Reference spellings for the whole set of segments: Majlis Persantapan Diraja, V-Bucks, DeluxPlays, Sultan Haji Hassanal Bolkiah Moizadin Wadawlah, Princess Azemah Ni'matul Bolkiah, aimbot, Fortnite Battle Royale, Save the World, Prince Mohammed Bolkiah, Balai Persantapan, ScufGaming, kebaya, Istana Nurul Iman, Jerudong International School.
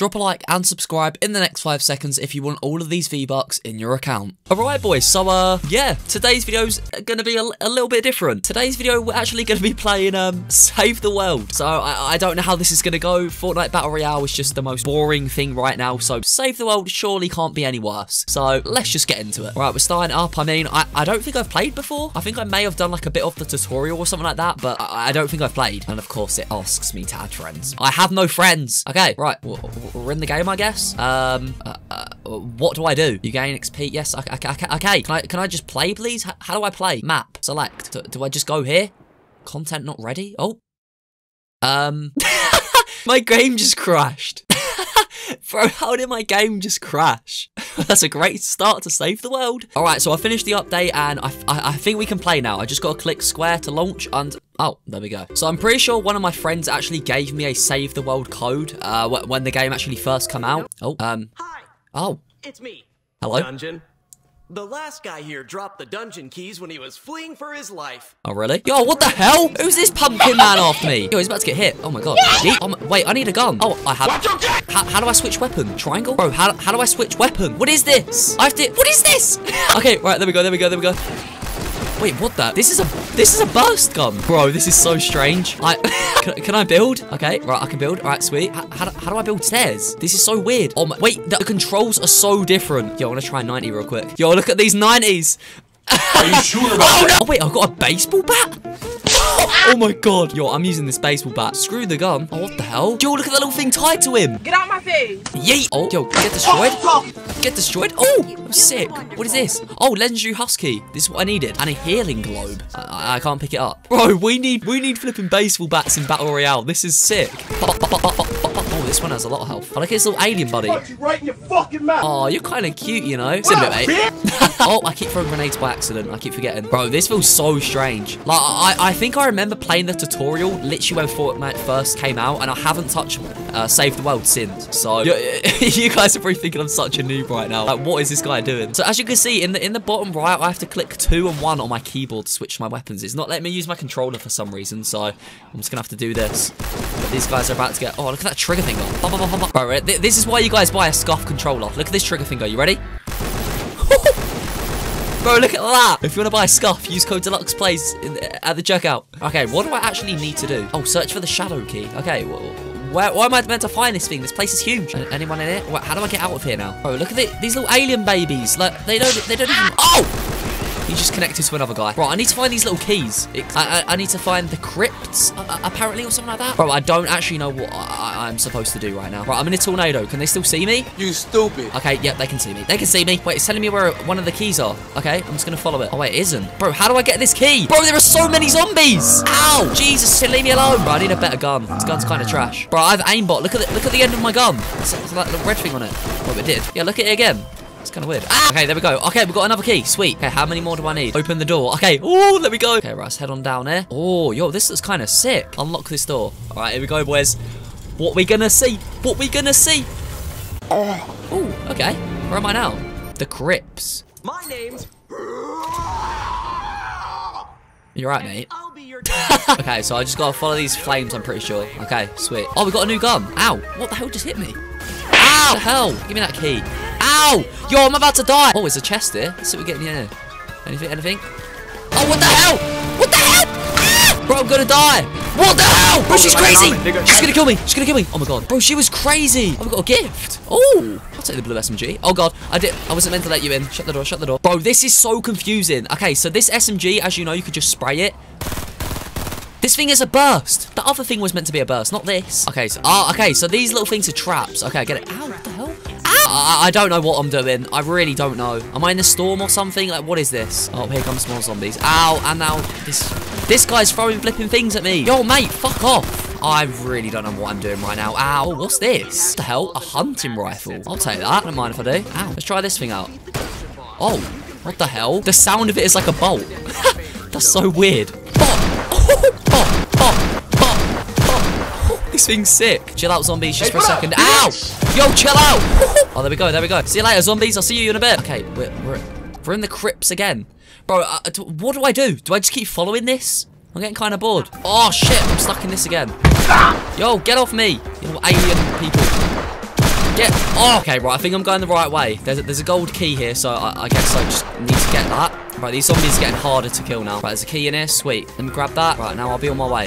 Drop a like and subscribe in the next 5 seconds if you want all of these V-Bucks in your account. Alright boys, so yeah, today's video's gonna be a little bit different. Today's video we're actually gonna be playing Save the World. So I don't know how this is gonna go. Fortnite Battle Royale is just the most boring thing right now, so Save the World surely can't be any worse. So let's just get into it. Alright, we're starting up. I mean, I don't think I've played before. I think I may have done like a bit of the tutorial or something like that, but I don't think I've played. And of course it asks me to add friends. I have no friends. Okay, right, we're in the game, I guess. What do I do? You gain XP, yes, okay. Can I just play, please? How do I play? Map, select. Do I just go here? Content not ready? Oh. My game just crashed. Bro, how did my game just crash? That's a great start to Save the World. All right, so I finished the update and I think we can play now. I just got to click square to launch and... Oh, there we go. So I'm pretty sure one of my friends actually gave me a Save the World code when the game actually first come out. Oh, Hi. Oh. It's me. Hello. Dungeon. The last guy here dropped the dungeon keys when he was fleeing for his life. Oh, really? Yo, what the hell? Who's this pumpkin man after me? Yo, he's about to get hit. Oh, my God. Yeah. Oh, wait, I need a gun. Oh, I have... How do I switch weapon? Triangle? Bro, how do I switch weapon? What is this? I have to... What is this? Okay, right, there we go. Wait, what the? This is a burst gun. Bro, this is so strange. Can I build? Okay, right, I can build. All right, sweet. How do I build stairs? This is so weird. Oh my, wait, the controls are so different. Yo, I want to try 90 real quick. Yo, look at these 90s. Are you sure about that? Oh, no. Oh, wait, I've got a baseball bat? Oh my God. Yo, I'm using this baseball bat. Screw the gun. Oh, what the hell? Yo, look at that little thing tied to him. Get out my face. Yeet. Oh, yo, get destroyed. Get destroyed. Oh, I'm sick. What is this? Oh, legendary husky. This is what I needed. And a healing globe. I can't pick it up. Bro, we need flipping baseball bats in Battle Royale. This is sick. Oh, this one has a lot of health. I like his little alien buddy. Right in your fucking mouth. Oh, you're kind of cute, you know. Sit a bit, mate. Oh, I keep throwing grenades by accident. I keep forgetting. Bro, this feels so strange. Like, I think I remember playing the tutorial literally when Fortnite first came out, and I haven't touched Save the World since. So, you guys are probably thinking I'm such a noob right now. Like, what is this guy doing? So, as you can see, in the bottom right, I have to click 2 and 1 on my keyboard to switch my weapons. It's not letting me use my controller for some reason, so I'm just gonna have to do this. But these guys are about to get... Oh, look at that trigger finger. Bro, this is why you guys buy a scuff controller. Look at this trigger finger. You ready? Bro, look at that. If you want to buy a scuff, use code DeluxePlays at the checkout. Okay, what do I actually need to do? Oh, search for the shadow key. Okay, well, where am I meant to find this thing? This place is huge. Anyone in it? How do I get out of here now? Bro, look at these little alien babies. Like, they don't even... Oh! He just connected to another guy. Bro, I need to find these little keys. I need to find the crypts, apparently, or something like that. Bro, I don't actually know what I'm supposed to do right now. Right, I'm in a tornado. Can they still see me? You stupid. Okay, yep, they can see me. They can see me. Wait, it's telling me where one of the keys are. Okay, I'm just gonna follow it. Oh, wait, it isn't. Bro, how do I get this key? Bro, there are so many zombies. Ow! Jesus, leave me alone. Bro, I need a better gun. This gun's kind of trash. Bro, I have aimbot. Look at the end of my gun. It's like the red thing on it. Oh, it did. Yeah, look at it again. It's kind of weird. Ah! Okay, there we go. Okay, we've got another key. Sweet. Okay, how many more do I need? Open the door. Okay. Oh, there we go. Okay, right, let's head on down there. Oh, yo, this looks kind of sick. Unlock this door. All right, here we go, boys. What we gonna see? What we gonna see? Oh, okay. Where am I now? The crypts. My name's... You're right, mate. I'll be your dad. Okay, so I just gotta follow these flames, I'm pretty sure. Okay, sweet. Oh, we got a new gun. Ow. What the hell just hit me? Ow! What the hell? Give me that key. Ow! Yo, I'm about to die. Oh, there's a chest here. Let's see what we get in here. Anything? Oh, what the hell? What the hell? Ah! Bro, I'm gonna die. What the hell? Bro, she's crazy. She's gonna kill me. She's gonna kill me. Oh my God. Bro, she was crazy. Oh, we got a gift. Oh, I'll take the blue SMG. Oh God, I wasn't meant to let you in. Shut the door. Shut the door. Bro, this is so confusing. Okay, so this SMG, as you know, you could just spray it. This thing is a burst. The other thing was meant to be a burst, not this. Okay, so these little things are traps. Okay, I get it. Ow, what the hell? I don't know what I'm doing. I really don't know. Am I in a storm or something? Like, what is this? Oh, here comes more zombies. Ow, and now this guy's throwing flipping things at me. Yo, mate, fuck off. I really don't know what I'm doing right now. Ow, what's this? What the hell? A hunting rifle. I'll take that. I don't mind if I do. Ow, let's try this thing out. Oh, what the hell? The sound of it is like a bolt. That's so weird. This thing's sick. Chill out, zombies, just for a second. Ow! Yo, chill out! Oh, there we go. See you later, zombies. I'll see you in a bit. Okay, we're in the crypts again. Bro, what do I do? Do I just keep following this? I'm getting kind of bored. Oh, shit, I'm stuck in this again. Yo, get off me, you alien people. Get... Oh, okay, right, I think I'm going the right way. There's a gold key here, so I guess I just need to get that. Right, these zombies are getting harder to kill now. Right, there's a key in here. Sweet. Let me grab that. Right, now I'll be on my way.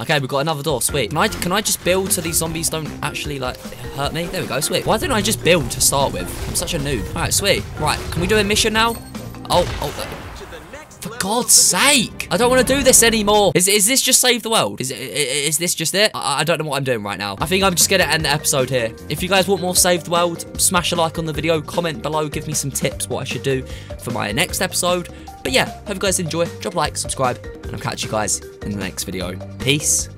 Okay, we've got another door. Sweet. Can I just build so these zombies don't actually, like, hurt me? There we go. Sweet. Why didn't I just build to start with? I'm such a noob. All right, sweet. Right, can we do a mission now? For God's sake! I don't want to do this anymore. Is this just Save the World? Is this just it? I don't know what I'm doing right now. I think I'm just going to end the episode here. If you guys want more Save the World, smash a like on the video, comment below, give me some tips what I should do for my next episode. But yeah, hope you guys enjoy. Drop a like, subscribe, and I'll catch you guys in the next video. Peace.